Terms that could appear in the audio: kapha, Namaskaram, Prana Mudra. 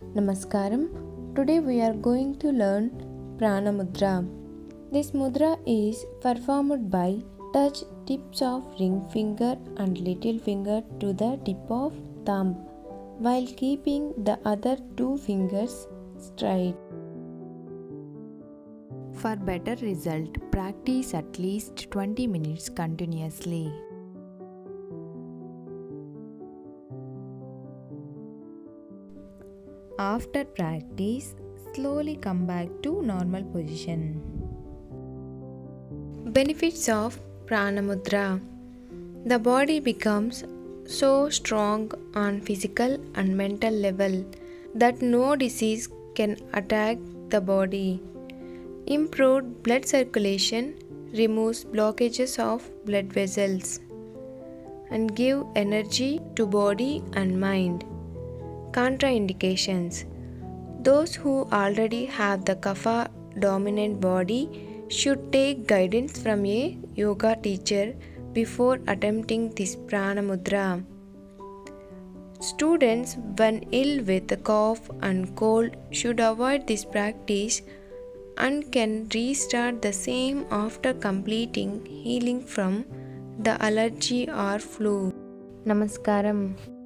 Namaskaram. Today we are going to learn Prana Mudra. This mudra is performed by touch tips of ring finger and little finger to the tip of thumb while keeping the other two fingers straight. For better result, practice at least 20 minutes continuously. After practice, slowly come back to normal position. Benefits of Prana Mudra. The body becomes so strong on physical and mental level that no disease can attack the body. Improved blood circulation, removes blockages of blood vessels and give energy to body and mind. Contraindications. Those who already have the kapha dominant body should take guidance from a yoga teacher before attempting this Prana Mudra. Students, when ill with a cough and cold, should avoid this practice and can restart the same after completing healing from the allergy or flu. Namaskaram.